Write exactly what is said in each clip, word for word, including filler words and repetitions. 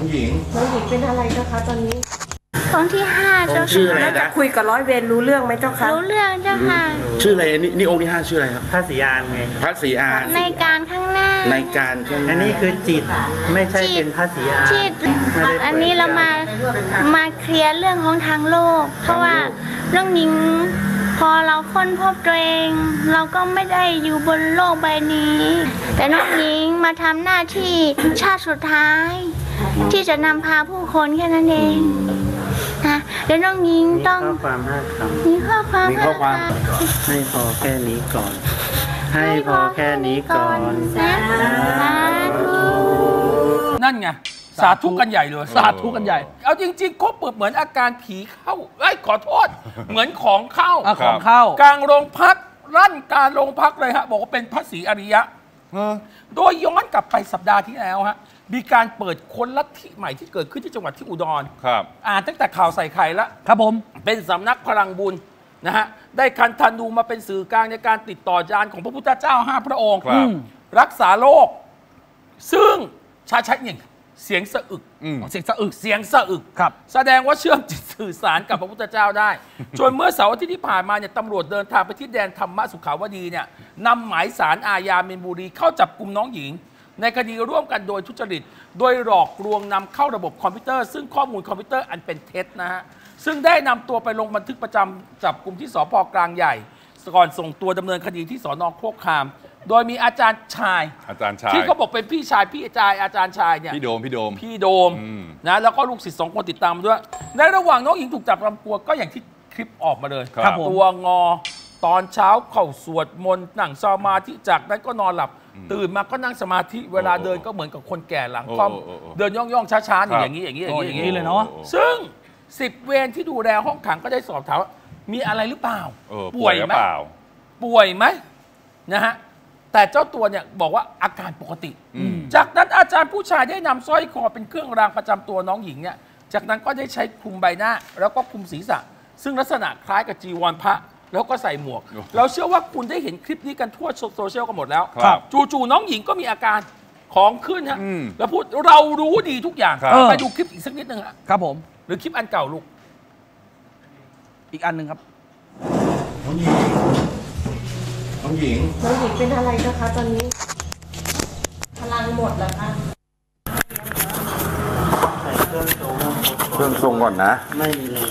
น้องหญิงน้องหญิงเป็นอะไรนะคะตอนนี้ท้องที่ห้าเจ้าชื่ออะไรนะคุยกับร้อยเวรรู้เรื่องไหมเจ้าคะรู้เรื่องเจ้าค่ะชื่ออะไรนี่นี่องค์ที่ห้าชื่ออะไรครับพระศรีอานไงพระศรีอานในการข้างหน้าในการอันนี้คือจิตไม่ใช่เป็นพระศรีอานจิตอันนี้เรามามาเคลียร์เรื่องของทางโลกเพราะว่าเรื่องนี้พอเราค้นพบตัวเองเราก็ไม่ได้อยู่บนโลกใบนี้แต่น้องหญิงมาทำหน้าที่ชาติสุดท้ายที่จะนำพาผู้คนแค่นั้นเองนะแล้วน้องหญิงต้องมีข้อความห้าคำมีข้อความห้าคำให้พอแค่นี้ก่อนให้พอแค่นี้ก่อนสาธุนั่นไงสาธุกันใหญ่เลยสาธุกันใหญ่เอาจริงๆเขาเปิดเหมือนอาการผีเข้าไอ้ขอโทษเหมือนของเข้าของเข้ากลางโรงพักรั่นการโรงพักเลยฮะบอกว่าเป็นพระศรีอริยะโดยย้อนกลับไปสัปดาห์ที่แล้วฮะมีการเปิดค้นลัทธิใหม่ที่เกิดขึ้นที่จังหวัดที่อุดรครับอ่านตั้งแต่ข่าวใส่ไข่ละครับผมเป็นสำนักพลังบุญนะฮะได้คันธนูมาเป็นสื่อกลางในการติดต่อญาณของพระพุทธเจ้าห้าพระองค์รักษาโรคซึ่งชาชัดหนึ่งเสียงสะอึกเสียงสะอึกเสียงสะอึกครับแสดงว่าเชื่อมจิตสื่อสารกับพระพุทธเจ้าได้จนเมื่อเสาร์อาทิตย์ที่ผ่านมาเนี่ยตำรวจเดินทางไปที่แดนธรรมสุขาวดีเนี่ยนำหมายสารอาญามีนบุรีเข้าจับกลุ่มน้องหญิงในคดีร่วมกันโดยทุจริตโดยหลอกลวงนำเข้าระบบคอมพิวเตอร์ซึ่งข้อมูลคอมพิวเตอร์อันเป็นเท็จนะฮะซึ่งได้นำตัวไปลงบันทึกประจำจับกลุ่มที่สภ.กลางใหญ่ก่อนส่งตัวดำเนินคดีที่สน.โคกคามโดยมีอาจารย์ชายอาจารย์ชายที่เขาบอกเป็นพี่ชายพี่อาจารย์อาจารย์ชายเนี่ยพี่โดมพี่โดมพี่โดมนะแล้วก็ลูกศิษย์สองคนติดตามด้วยในระหว่างน้องหญิงถูกจับรำตัวก็อย่างที่คลิปออกมาเลยตัวงอตอนเช้าเข่าสวดมนต์นั่งสมาธิจากนั้นก็นอนหลับตื่นมาก็นั่งสมาธิเวลาเดินก็เหมือนกับคนแก่หลังคอมเดินย่องๆช้าๆอย่างนี้อย่างนี้อย่างนี้อย่างนี้เลยเนาะซึ่งสิบเวรที่ดูแลห้องขังก็ได้สอบถามว่ามีอะไรหรือเปล่าป่วยไหมป่วยไหมนะฮะแต่เจ้าตัวเนี่ยบอกว่าอาการปกติจากนั้นอาจารย์ผู้ชายได้นำสร้อยคอเป็นเครื่องรางประจำตัวน้องหญิงเนี่ยจากนั้นก็ได้ใช้คลุมใบหน้าแล้วก็คลุมศีรษะซึ่งลักษณะคล้ายกับจีวรพระแล้วก็ใส่หมวกเราเชื่อว่าคุณได้เห็นคลิปนี้กันทั่วโซเชียลกันหมดแล้วจู่ๆน้องหญิงก็มีอาการของขึ้นฮะแล้วพูดเรารู้ดีทุกอย่างไปดูคลิปอีกสักนิดนึงครับผมหรือคลิปอันเก่าลูกอีกอันหนึ่งครับน้องหญิงน้องหญิงน้องหญิงเป็นอะไรนะคะตอนนี้พลังหมดแล้วค่ะใส่เครื่องทรงเครื่องทรงก่อนนะไม่มีเลย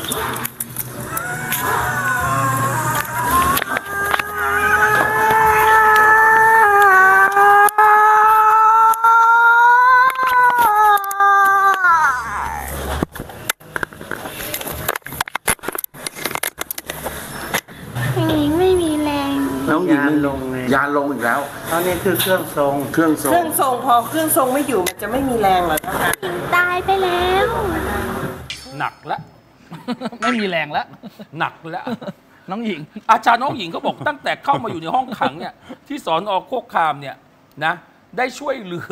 ยาลงอีกแล้วตอนนี้คือเครื่องทรงเครื่องทรงเครื่องทรงพอเครื่องทรงไม่อยู่มันจะไม่มีแรงหรอกนะคะตายไปแล้วหนักแล้วไม่มีแรงแล้วหนักแล้วน้องหญิงอาจารย์น้องหญิงเขาบอกตั้งแต่เข้ามาอยู่ในห้องขังเนี่ยที่สน.โคกคามเนี่ยนะได้ช่วยเหลือ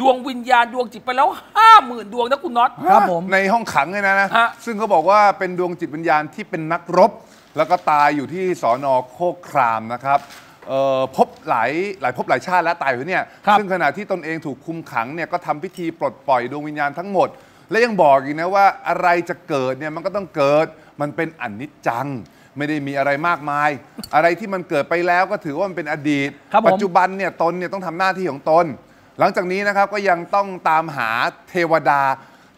ดวงวิญญาณดวงจิตไปแล้วห้าหมื่นดวงนะคุณน็อตครับผมในห้องขังเลยนะนะซึ่งเขาบอกว่าเป็นดวงจิตวิญญาณที่เป็นนักรบแล้วก็ตายอยู่ที่สน.โคกคามนะครับพบหลายหลายพบหลายชาติและตายอยู่เนี่ยซึ่งขณะที่ตนเองถูกคุมขังเนี่ยก็ทำพิธีปลดปล่อยดวงวิญญาณทั้งหมดและยังบอกอีกนะว่าอะไรจะเกิดเนี่ยมันก็ต้องเกิดมันเป็นอนิจจังไม่ได้มีอะไรมากมายอะไรที่มันเกิดไปแล้วก็ถือว่ามันเป็นอดีตปัจจุบันเนี่ยตนเนี่ยต้องทำหน้าที่ของตนหลังจากนี้นะครับก็ยังต้องตามหาเทวดา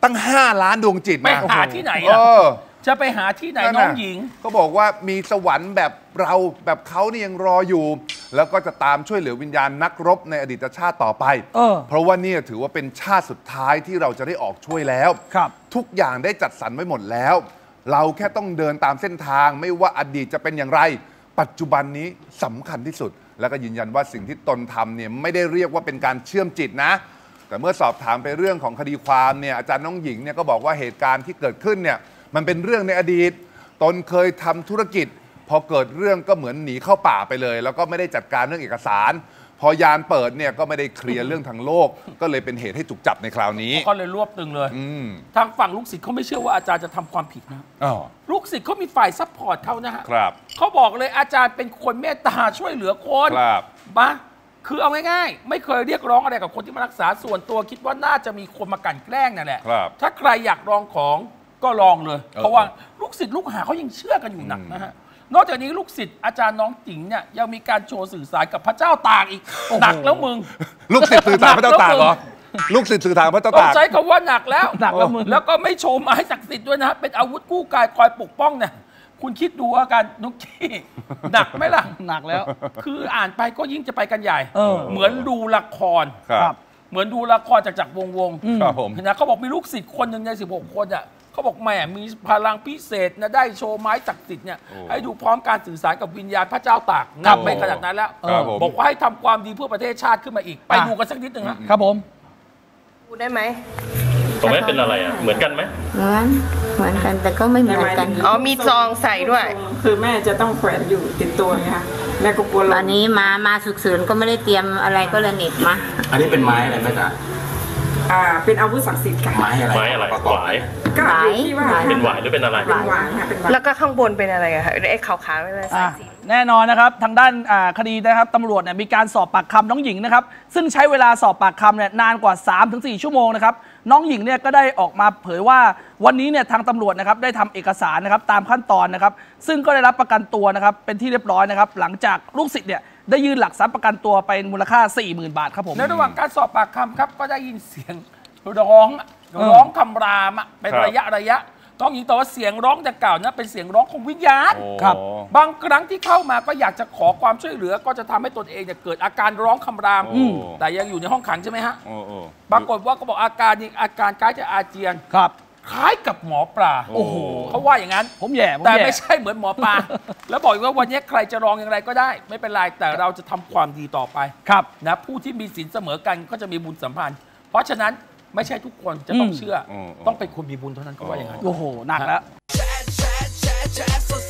ตั้งห้าล้านดวงจิตมาหาที่ไหนล่ะจะไปหาที่ไหนน้องหญิงก็บอกว่ามีสวรรค์แบบเราแบบเขานี่ยังรออยู่แล้วก็จะตามช่วยเหลือวิญญาณนักรบในอดีตชาติต่อไป เออ เพราะว่านี่ถือว่าเป็นชาติสุดท้ายที่เราจะได้ออกช่วยแล้วทุกอย่างได้จัดสรรไว้หมดแล้วเราแค่ต้องเดินตามเส้นทางไม่ว่าอดีตจะเป็นอย่างไรปัจจุบันนี้สำคัญที่สุดแล้วก็ยืนยันว่าสิ่งที่ตนทำเนี่ยไม่ได้เรียกว่าเป็นการเชื่อมจิตนะแต่เมื่อสอบถามไปเรื่องของคดีความเนี่ยอาจารย์น้องหญิงเนี่ยก็บอกว่าเหตุการณ์ที่เกิดขึ้นเนี่ยมันเป็นเรื่องในอดีตตนเคยทำธุรกิจพอเกิดเรื่องก็เหมือนหนีเข้าป่าไปเลยแล้วก็ไม่ได้จัดการเรื่องเอกสารพอยานเปิดเนี่ยก็ไม่ได้เคลียร์เรื่องทางโลกก็เลยเป็นเหตุให้ถูกจับในคราวนี้ก็เลยรวบตึงเลยทางฝั่งลูกศิษย์เขาไม่เชื่อว่าอาจารย์จะทำความผิดนะลูกศิษย์เขามีฝ่ายซัพพอร์ตเขานะฮะเขาบอกเลยอาจารย์เป็นคนเมตตาช่วยเหลือคนบ้า คือเอาง่ายๆไม่เคยเรียกร้องอะไรกับคนที่มารักษาส่วนตัวคิดว่าน่าจะมีคนมากันแกล้งนั่นแหละถ้าใครอยากลองของก็ลองเลยเพราะว่าลูกศิษย์ลูกหาเขายังเชื่อกันอยู่หนักนะฮะนอกจากนี้ลูกศิษย์อาจารย์น้องติ๋งเนี่ยยังมีการโชว์สื่อสารกับพระเจ้าตากอีกหนักแล้วมึงลูกศิษย์สื่อสารพระเจ้าตากเหรอลูกศิษย์สื่อสารพระเจ้าตากใช้คำว่าหนักแล้วหนักแล้วมึงแล้วก็ไม่โชว์ไม้ศักดิ์สิทธิ์ด้วยนะเป็นอาวุธกู้กายคอยปกป้องเนี่ยคุณคิดดูอาการนุกกี้หนักไหมล่ะหนักแล้วคืออ่านไปก็ยิ่งจะไปกันใหญ่เหมือนดูละครเหมือนดูละครจากจากวงวงนะเขาบอกมีลูกศิษย์คนหนึ่งในสิบหกคนอ่ะเขาบอกแม่มีพลังพิเศษนะได้โชว์ไม้ศักดิ์สิทธิ์เนี่ยให้ดูพร้อมการสื่อสารกับวิญญาณพระเจ้าตากนับไปขนาดนั้นแล้วบอกว่าให้ทำความดีเพื่อประเทศชาติขึ้นมาอีกไปดูกันสักนิดหนึ่งครับผมดูได้ไหมตรงนั้นเป็นอะไรอ่ะเหมือนกันไหมเหมือนเหมือนกันแต่ก็ไม่เหมือนกันอ๋อมีซองใส่ด้วยคือแม่จะต้องแขวนอยู่ติดตัวไงคะแม่ก็กลัวอันนี้มามาสุกเสริญก็ไม่ได้เตรียมอะไรก็เลยหนีบมาอันนี้เป็นไม้อะไรแม่จ๋าอ่าเป็นอาวุธศักดิ์สิทธิ์ค่ะไม้อะไรไม้อะไรหวายก็หวายเป็นหวายหรือเป็นอะไรเป็นหวายค่ะเป็นหวายแล้วก็ข้างบนเป็นอะไรอะคะไอ้ขาวขาวอะไรสายสีแน่นอนนะครับทางด้านคดีนะครับตำรวจเนี่ยมีการสอบปากคำน้องหญิงนะครับซึ่งใช้เวลาสอบปากคำเนี่ยนานกว่า สามถึงสี่ ชั่วโมงนะครับน้องหญิงเนี่ยก็ได้ออกมาเผยว่าวันนี้เนี่ยทางตำรวจนะครับได้ทำเอกสารนะครับตามขั้นตอนนะครับซึ่งก็ได้รับประกันตัวนะครับเป็นที่เรียบร้อยนะครับหลังจากลูกศิษย์เนี่ยได้ยื่นหลักทรัพย์ประกันตัวไปมูลค่า สี่หมื่น บาทครับผมในระหว่างการสอบปากคำครับก็ได้ยินเสียงร้องร้องคำรามเป็นระยะระยะต้องยิงต่อว่าเสียงร้องดังกล่าวนั้นเป็นเสียงร้องของวิญญาณครับบางครั้งที่เข้ามาก็อยากจะขอความช่วยเหลือก็จะทำให้ตนเองเนี่ยเกิดอาการร้องคำรามแต่ยังอยู่ในห้องขังใช่ไหมฮะปรากฏว่าก็บอกอาการนี้อาการคล้ายจะอาเจียนครับคล้ายกับหมอปลาโอ้โหเขาว่าอย่างนั้นผมแย่แต่ไม่ใช่เหมือนหมอปลาแล้วบอกว่าวันนี้ใครจะร้องอย่างไรก็ได้ไม่เป็นไรแต่เราจะทำความดีต่อไปครับนะผู้ที่มีศีลเสมอกันก็จะมีบุญสัมพันธ์เพราะฉะนั้นไม่ใช่ทุกคนจะต้องเชื่อต้องเป็นคนมีบุญเท่านั้นก็ว่าอย่างนั้นโอ้โหหนักแล้ว